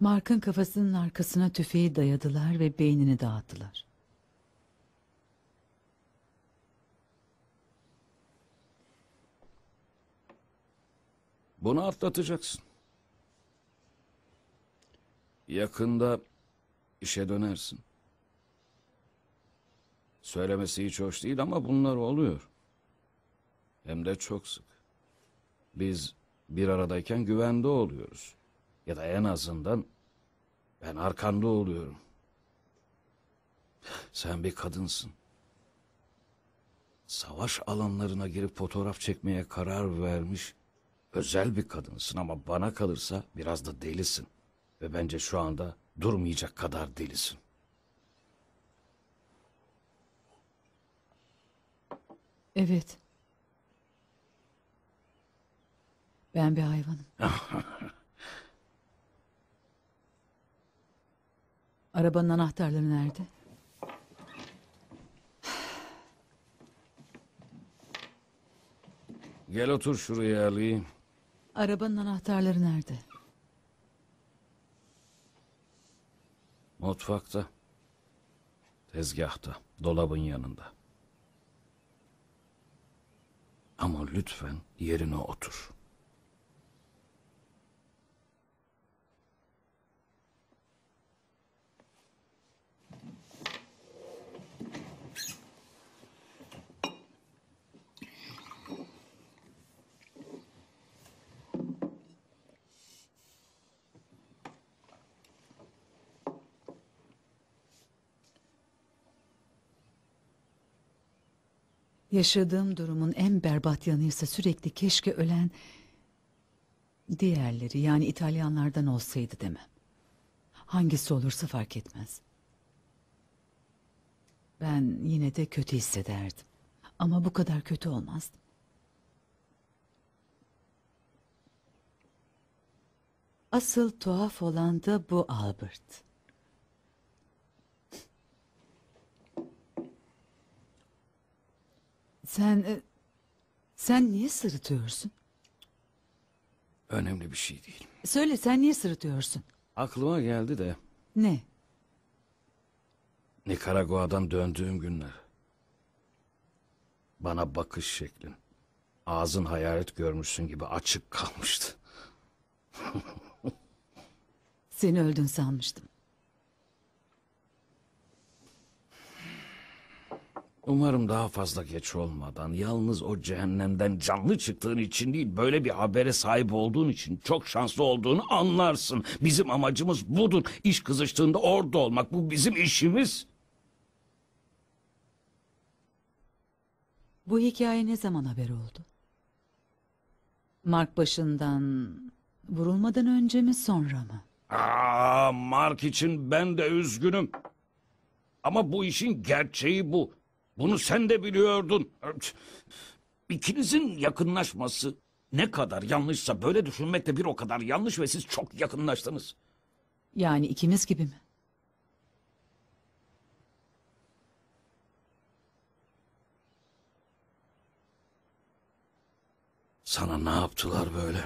Mark'ın kafasının arkasına tüfeği dayadılar ve beynini dağıttılar. Bunu atlatacaksın. Yakında işe dönersin. Söylemesi hiç hoş değil ama bunlar oluyor. Hem de çok sık. Biz bir aradayken güvende oluyoruz. Ya da en azından ben arkanda oluyorum. Sen bir kadınsın. Savaş alanlarına girip fotoğraf çekmeye karar vermiş özel bir kadınsın ama bana kalırsa biraz da delisin. Ve bence şu anda durmayacak kadar delisin. Evet. Ben bir hayvanım. Arabanın anahtarları nerede? Gel otur şuraya Lee. Arabanın anahtarları nerede? Mutfakta. Tezgahta. Dolabın yanında. Ama lütfen yerine otur. Yaşadığım durumun en berbat yanıysa sürekli keşke ölen diğerleri yani İtalyanlardan olsaydı demem. Hangisi olursa fark etmez. Ben yine de kötü hissederdim. Ama bu kadar kötü olmazdım. Asıl tuhaf olan da bu Albert. Sen, sen niye sırıtıyorsun? Önemli bir şey değil. Söyle, sen niye sırıtıyorsun? Aklıma geldi de. Ne? Nikaragua'dan döndüğüm günler. Bana bakış şeklin. Ağzın hayalet görmüşsün gibi açık kalmıştı. Seni öldün sanmıştım. Umarım daha fazla geç olmadan, yalnız o cehennemden canlı çıktığın için değil, böyle bir habere sahip olduğun için çok şanslı olduğunu anlarsın. Bizim amacımız budur. İş kızıştığında orada olmak. Bu bizim işimiz. Bu hikaye ne zaman haber oldu? Mark başından vurulmadan önce mi, sonra mı? Aa, Mark için ben de üzgünüm. Ama bu işin gerçeği bu. Bunu sen de biliyordun. İkinizin yakınlaşması ne kadar yanlışsa böyle düşünmek de bir o kadar yanlış ve siz çok yakınlaştınız. Yani ikimiz gibi mi? Sana ne yaptılar böyle?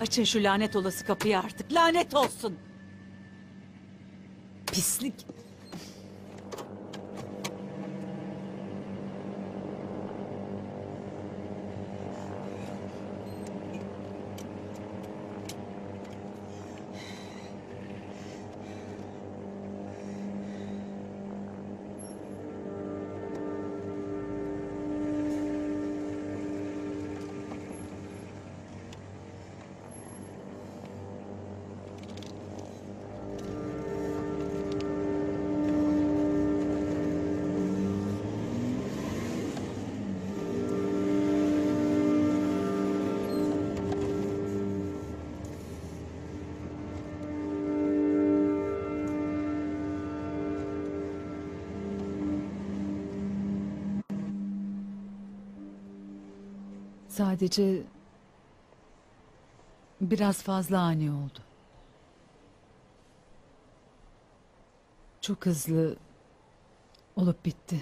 Açın şu lanet olası kapıyı artık. Lanet olsun. Pislik. Sadece biraz fazla ani oldu. Çok hızlı olup bitti.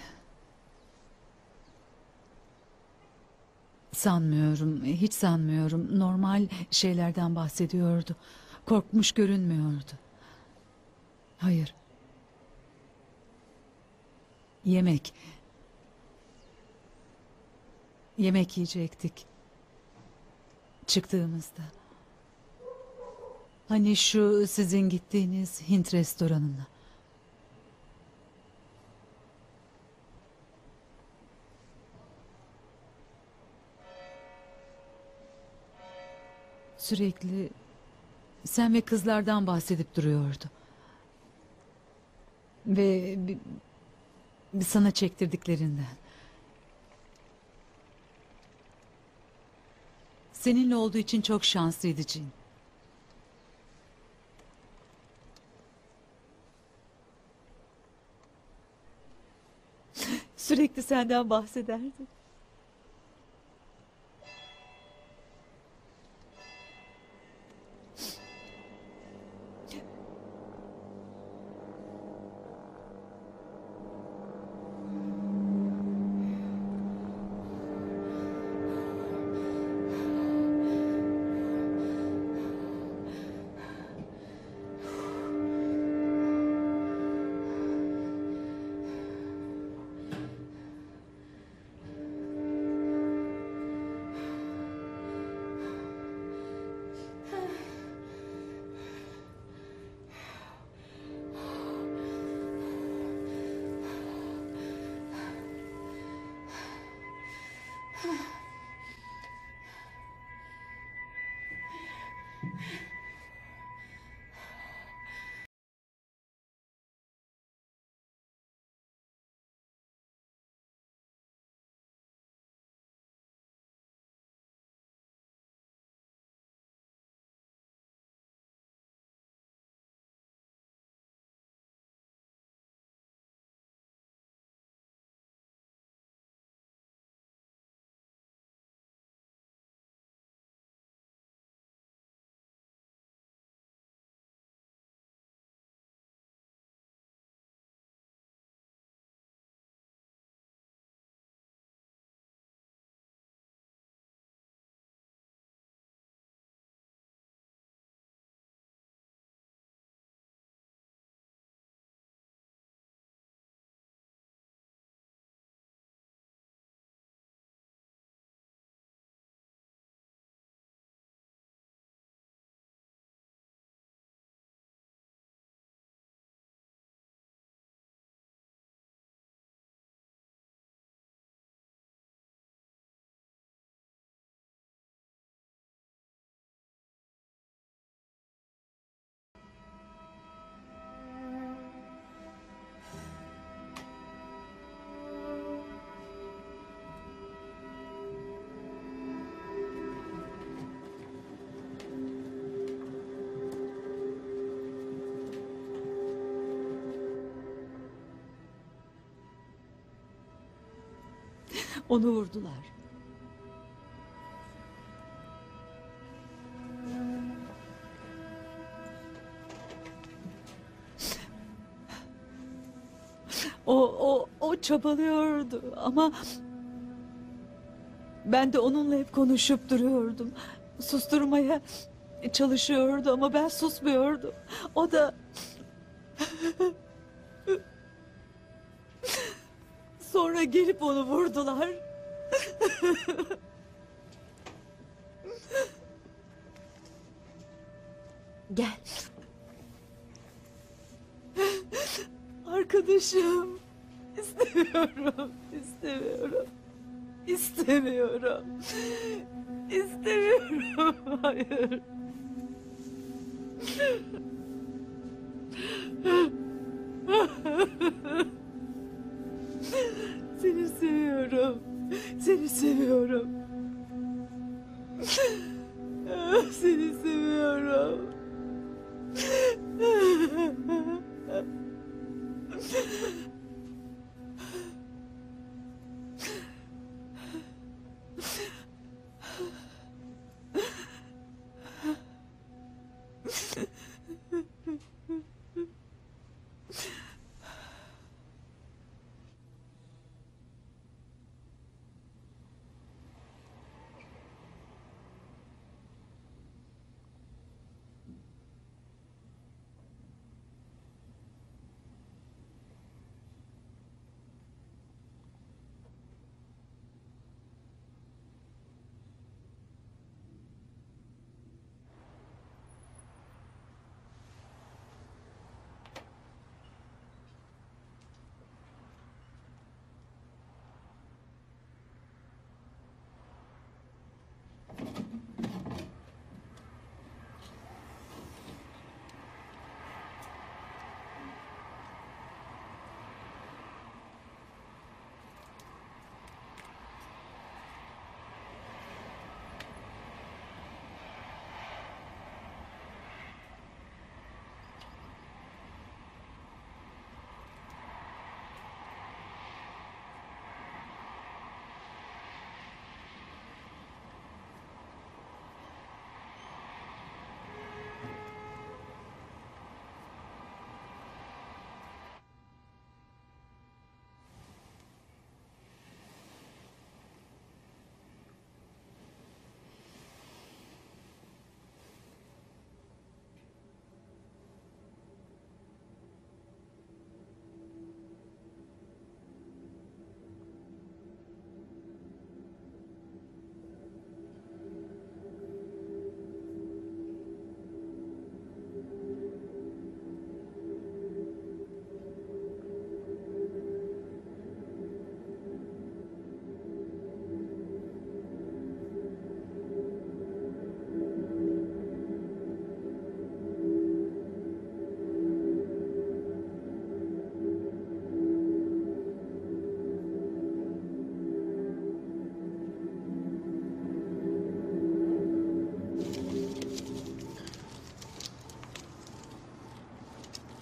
Sanmıyorum, hiç sanmıyorum. Normal şeylerden bahsediyordu. Korkmuş görünmüyordu. Hayır. Yemek. Yemek yiyecektik. Çıktığımızda. Hani şu sizin gittiğiniz Hint restoranına. Sürekli sen ve kızlardan bahsedip duruyordu. Ve sana çektirdiklerinden. Seninle olduğu için çok şanslıydı Cin. Sürekli senden bahsederdi. Onu vurdular. O, o, o çabalıyordu ama ben de onunla hep konuşup duruyordum. Susturmaya çalışıyordu ama ben susmuyordum. O da sonra gelip onu vurdular. Gel. Arkadaşım. İstemiyorum. İstemiyorum. İstemiyorum. İstemiyorum. Hayır. Seni seviyorum. Seni seviyorum. Seni seviyorum.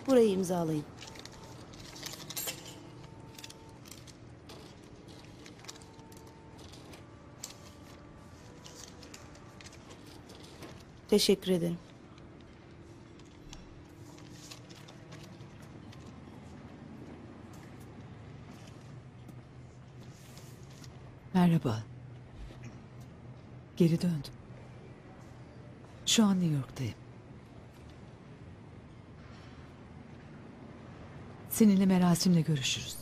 Burayı imzalayın. Teşekkür ederim. Merhaba. Geri döndüm. Şu an New York'tayım. Seninle merasimle görüşürüz.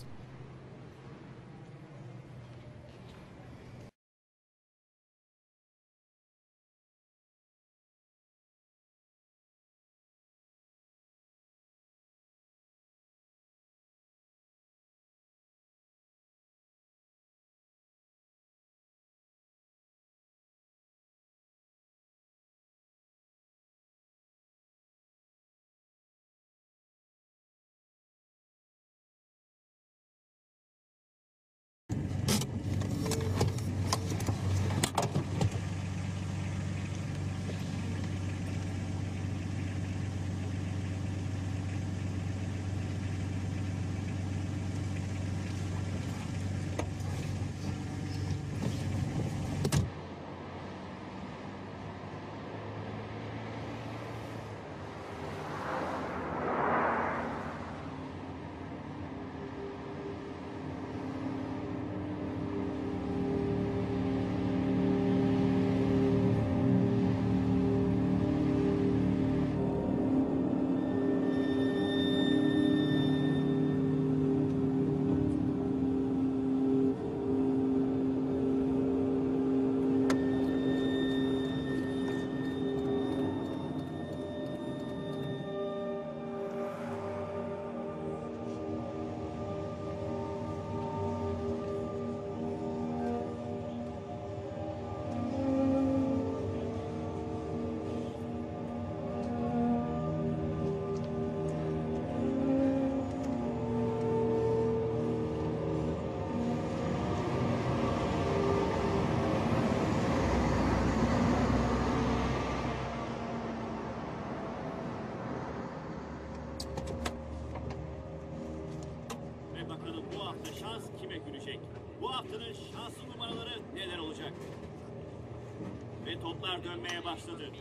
Toplar dönmeye başladı.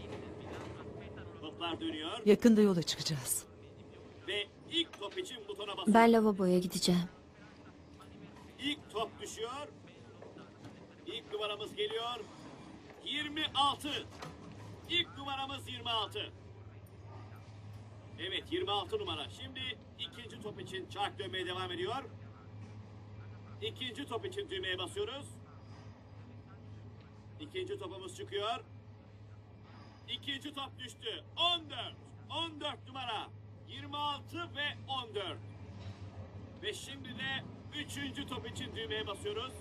Toplar dönüyor. Yakında yola çıkacağız. Ve ilk top için butona basıyorum. Ben lavaboya gideceğim. İlk top düşüyor. İlk numaramız geliyor. yirmi altı. İlk numaramız yirmi altı. Evet, yirmi altı numara. Şimdi ikinci top için çark dönmeye devam ediyor. İkinci top için düğmeye basıyoruz. İkinci topumuz çıkıyor. İkinci top düştü. on dört. on dört numara. yirmi altı ve on dört. Ve şimdi de üçüncü top için düğmeye basıyoruz.